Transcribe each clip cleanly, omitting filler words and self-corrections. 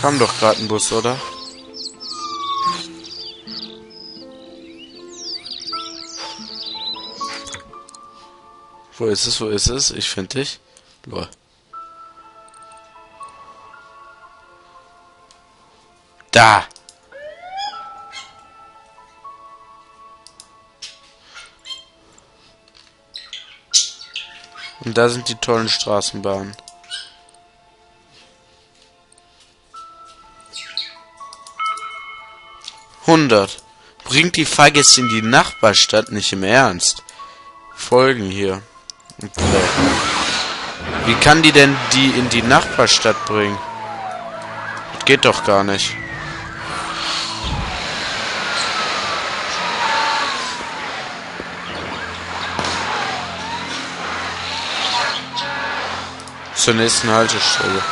Kam doch gerade ein Bus, oder? Wo ist es? Wo ist es? Ich finde dich. Lol. Da! Und da sind die tollen Straßenbahnen. Bringt die Fahrgäste in die Nachbarstadt nicht im Ernst. Folgen hier. Okay. Wie kann die denn die in die Nachbarstadt bringen? Das geht doch gar nicht. Zur nächsten Haltestelle.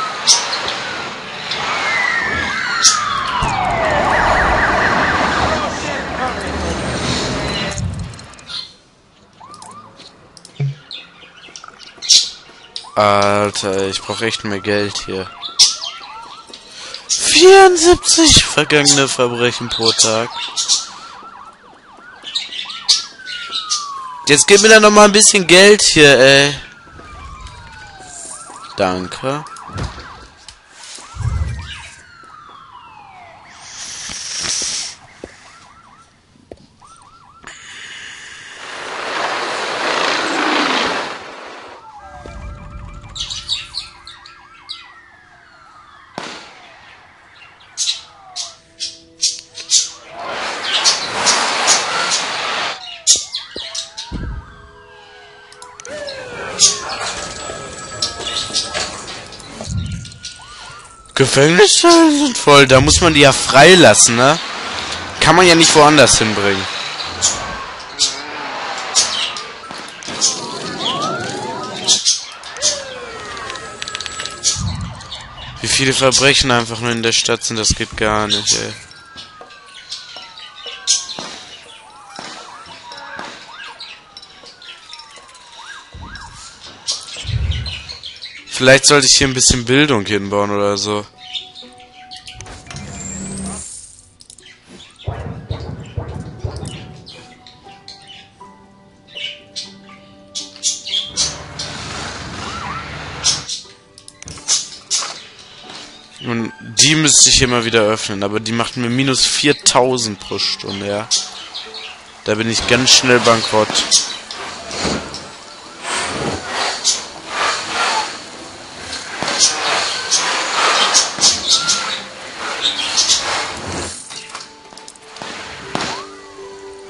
Alter, ich brauche echt mehr Geld hier. 74 vergangene Verbrechen pro Tag. Jetzt gib mir da nochmal ein bisschen Geld hier, ey. Danke. Gefängniszellen sind voll, da muss man die ja freilassen, ne? Kann man ja nicht woanders hinbringen. Wie viele Verbrechen einfach nur in der Stadt sind, das geht gar nicht, ey. Vielleicht sollte ich hier ein bisschen Bildung hinbauen oder so. Und die müsste ich hier mal wieder öffnen, aber die macht mir minus 4000 pro Stunde, ja. Da bin ich ganz schnell bankrott.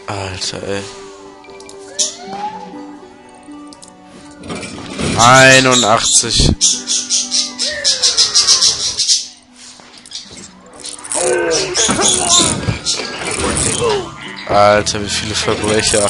Alter, ey. 81. Alter, wie viele Verbrecher.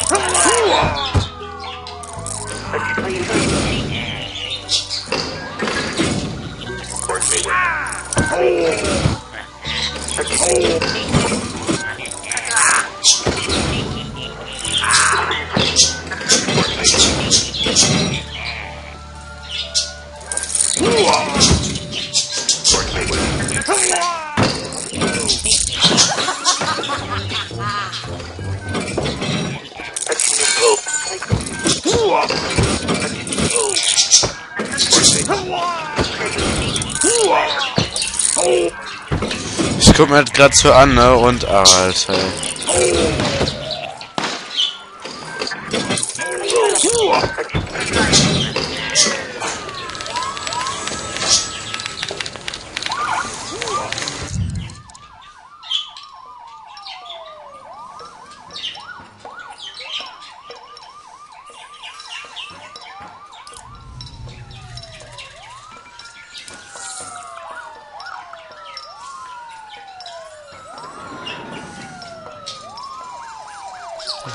Ich guck mir das gerade so an, ne? Und Alter.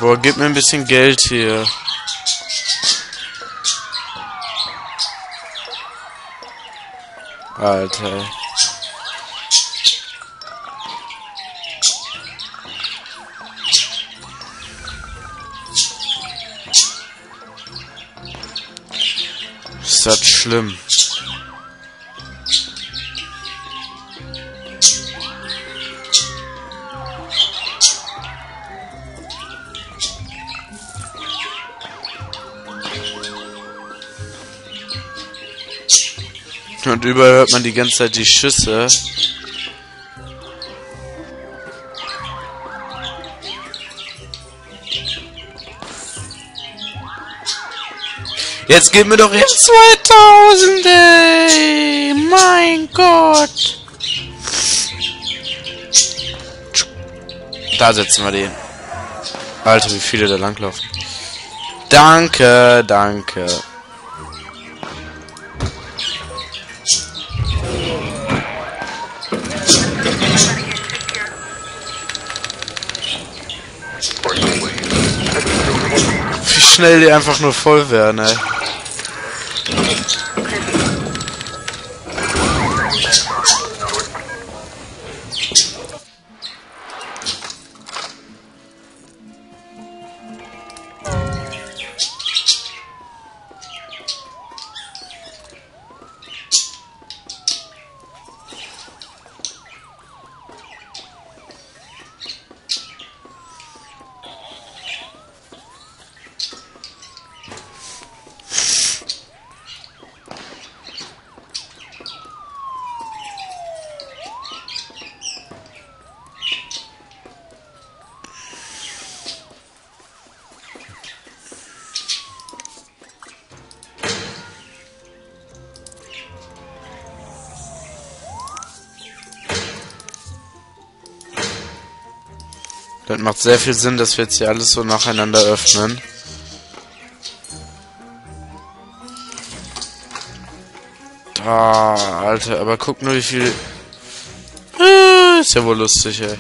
Boah, gib mir ein bisschen Geld hier. Alter. Ist das schlimm? und überall hört man die ganze Zeit die Schüsse. Jetzt gib mir doch jetzt 2000, ey! Mein Gott! Da setzen wir den. Alter, wie viele da langlaufen. Danke, danke. Wie schnell die einfach nur voll werden, ey. Das macht sehr viel Sinn, dass wir jetzt hier alles so nacheinander öffnen. Da, Alter, aber guck nur, wie viel... ist ja wohl lustig, ey.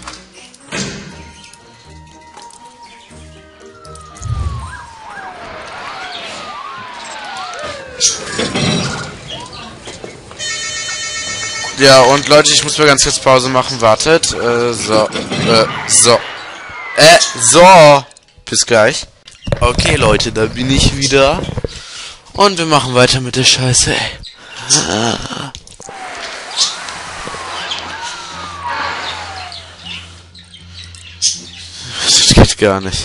Ja, und Leute, ich muss mal ganz kurz Pause machen. Wartet. So, bis gleich. Okay, Leute, da bin ich wieder. Und wir machen weiter mit der Scheiße, ey. Das geht gar nicht.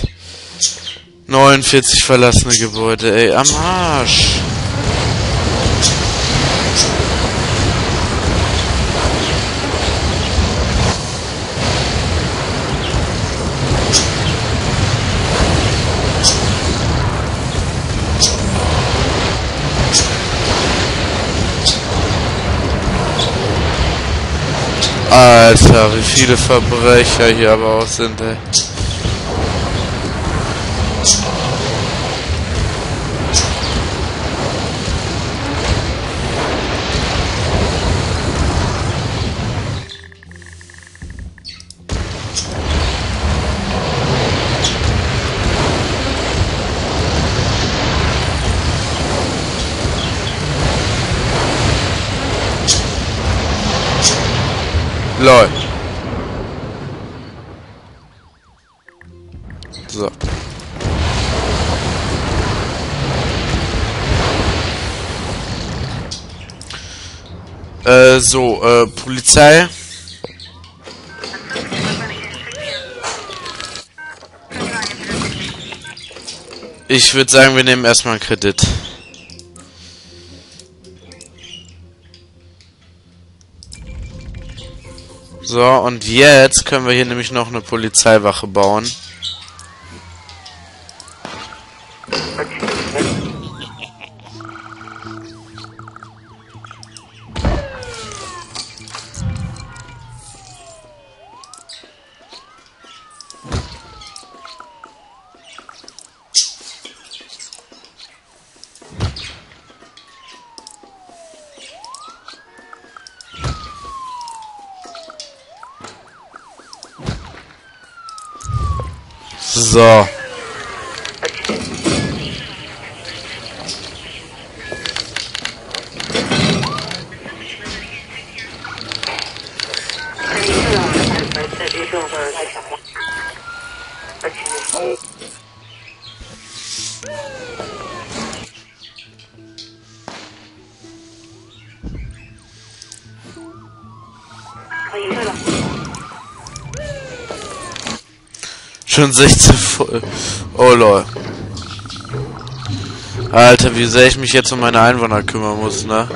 49 verlassene Gebäude, ey. Am Arsch. Alter, wie viele Verbrecher hier aber auch sind, ey. Lol. So. Polizei. Ich würde sagen, wir nehmen erstmal einen Kredit. So, und jetzt können wir hier nämlich noch eine Polizeiwache bauen. So. Schon 16 voll. Oh lol. Alter, wie sehr ich mich jetzt um meine Einwohner kümmern muss, ne?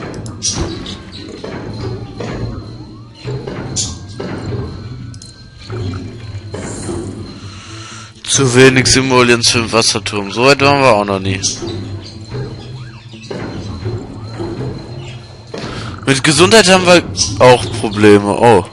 Zu wenig Simoleons für den Wasserturm. So weit waren wir auch noch nie. Mit Gesundheit haben wir auch Probleme. Oh.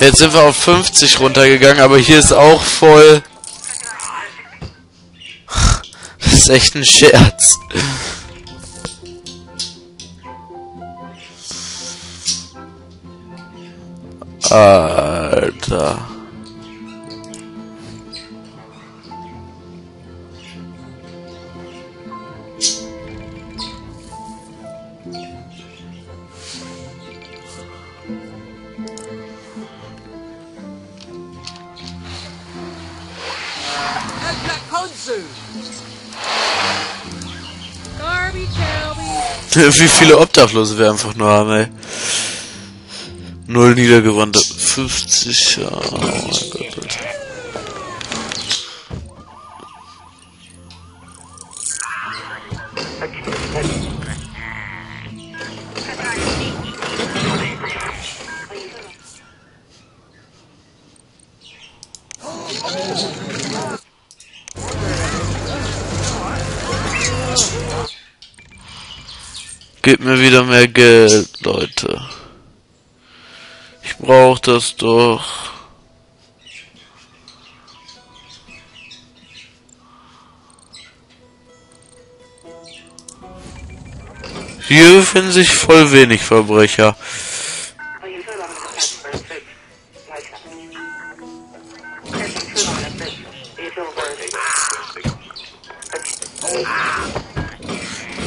Jetzt sind wir auf 50 runtergegangen, aber hier ist auch voll. Das ist echt ein Scherz. Alter. Wie viele Obdachlose wir einfach nur haben, ey. 0 niedergewandte. 50, oh mein Gott. Gebt mir wieder mehr Geld, Leute. Ich brauche das doch. Hier finden sich voll wenig Verbrecher.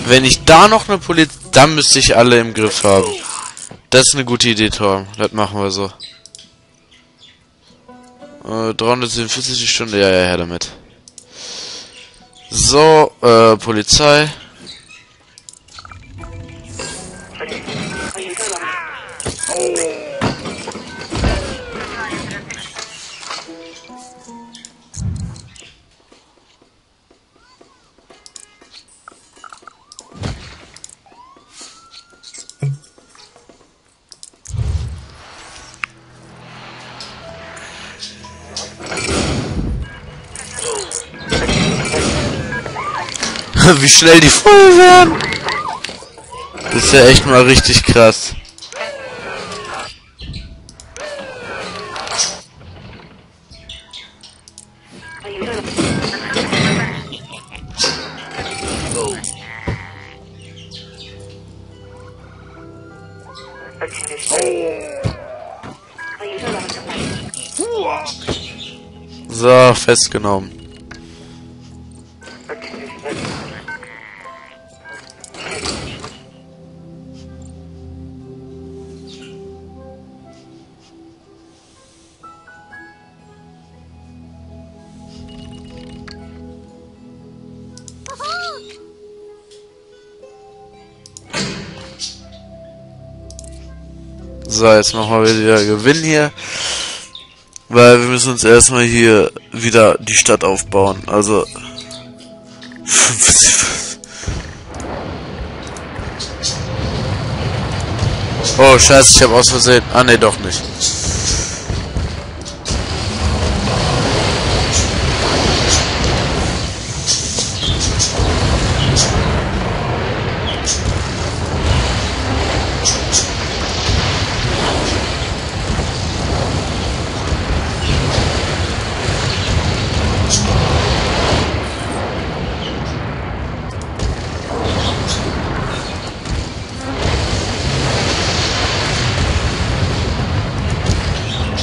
Wenn ich da noch eine Polizei... Dann müsste ich alle im Griff haben. Das ist eine gute Idee, Thorben. Das machen wir so. 347 die Stunde. Ja, ja, her damit. So, Polizei. Wie schnell die voll werden. Das ist ja echt mal richtig krass. So, festgenommen. So, jetzt machen wir wieder Gewinn hier, weil wir müssen uns erstmal hier wieder die Stadt aufbauen, also... Oh, scheiße, ich habe aus Versehen... Ah, ne, doch nicht.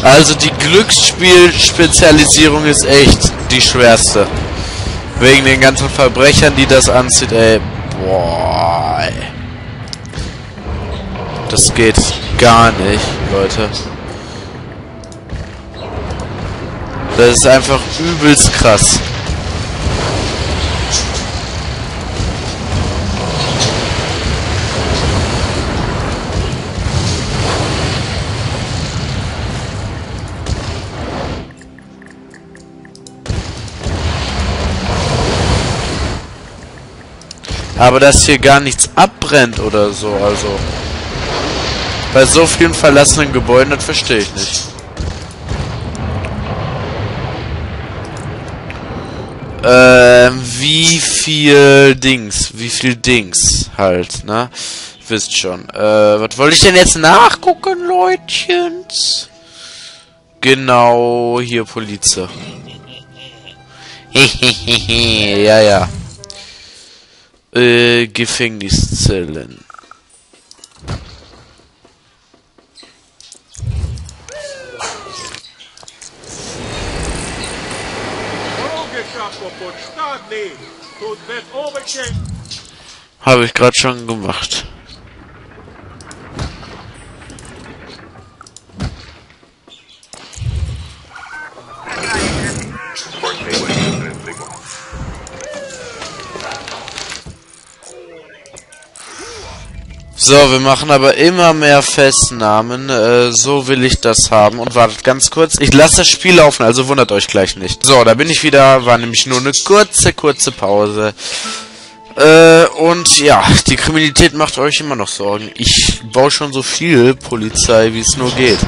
Also die Glücksspiel-Spezialisierung ist echt die schwerste. Wegen den ganzen Verbrechern, die das anzieht, ey. Boah, ey. Das geht gar nicht, Leute. Das ist einfach übelst krass. Aber dass hier gar nichts abbrennt oder so, also. Bei so vielen verlassenen Gebäuden, das verstehe ich nicht. Wie viel Dings halt, ne? Wisst schon. Was wollte ich denn jetzt nachgucken, Leutchens? Genau, hier, Polizei. Hehehe, ja, ja. Gefängniszellen. Habe ich gerade schon gemacht. So, wir machen aber immer mehr Festnahmen. So will ich das haben. Und wartet ganz kurz. Ich lasse das Spiel laufen, also wundert euch gleich nicht. So, da bin ich wieder. War nämlich nur eine kurze Pause. Und ja, die Kriminalität macht euch immer noch Sorgen. Ich baue schon so viel Polizei, wie es nur geht.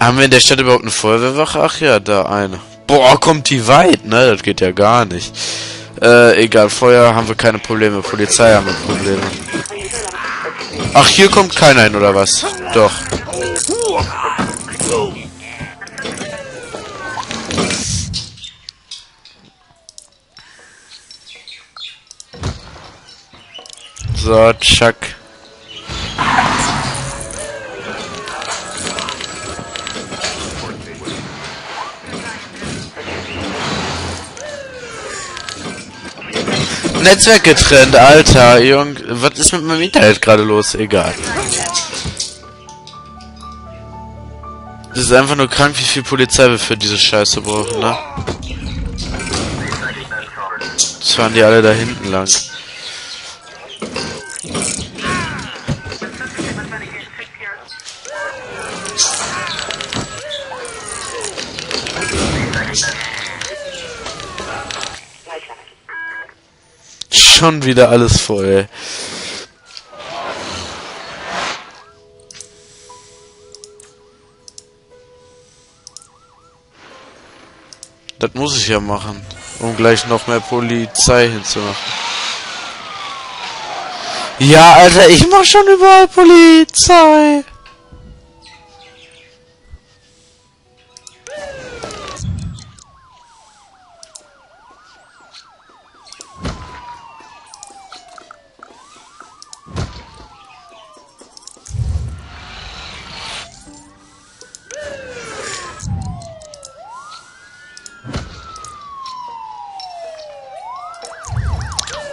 Haben wir in der Stadt überhaupt eine Feuerwehrwache? Ach ja, da eine. Boah, kommt die weit, ne? Das geht ja gar nicht. Egal, Feuer haben wir keine Probleme. Polizei haben wir Probleme. Ach, hier kommt keiner hin, oder was? Doch. So, tschack. Netzwerk getrennt, Alter, Jung. Was ist mit meinem Internet gerade los? Egal. Das ist einfach nur krank, wie viel Polizei wir für diese Scheiße brauchen, ne? Jetzt fahren die alle da hinten lang. Schon wieder alles voll. Das muss ich ja machen, um gleich noch mehr Polizei hinzumachen. Ja, Alter, ich mach schon überall Polizei.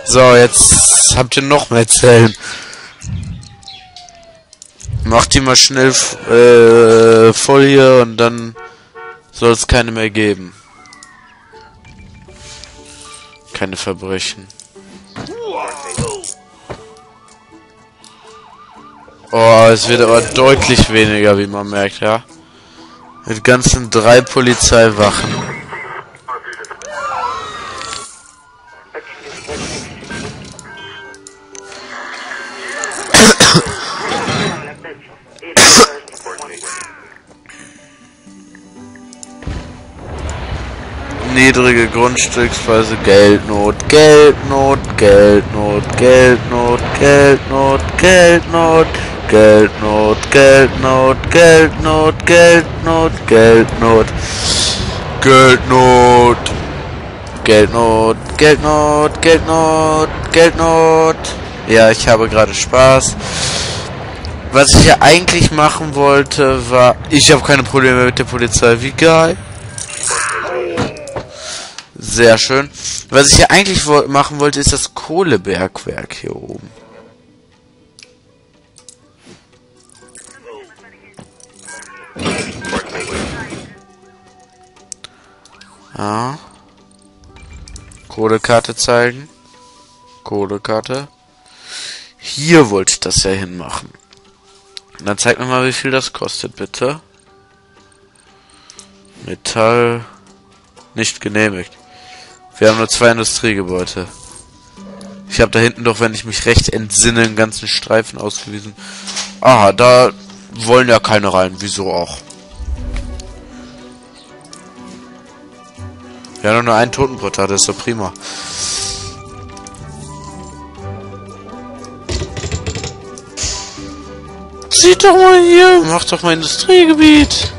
So, jetzt habt ihr noch mehr Zellen. Macht die mal schnell voll hier und dann soll es keine mehr geben. Keine Verbrechen. Oh, es wird aber deutlich weniger, wie man merkt, ja. Mit ganzen 3 Polizeiwachen. Niedrige Grundstückspreise, Geldnot, Geldnot, Geldnot, Geldnot, Geldnot, Geldnot, Geldnot, Geldnot, Geldnot, Geldnot, Geldnot, Geldnot, Geldnot. Geldnot, Geldnot, Geldnot. Ja, ich habe gerade Spaß. Was ich ja eigentlich machen wollte, war... Ich habe keine Probleme mit der Polizei. Wie geil. Sehr schön. Was ich ja eigentlich machen wollte, ist das Kohlebergwerk hier oben. Ja. Kohlekarte zeigen. Kohlekarte. Hier wollte ich das ja hinmachen. Und dann zeig mir mal, wie viel das kostet, bitte. Metall. Nicht genehmigt. Wir haben nur 2 Industriegebäude. Ich habe da hinten doch, wenn ich mich recht entsinne, einen ganzen Streifen ausgewiesen. Aha, da wollen ja keine rein. Wieso auch? Wir haben noch nur einen Totenportal, das ist doch prima. Sieht doch mal hier, macht doch mal Industriegebiet.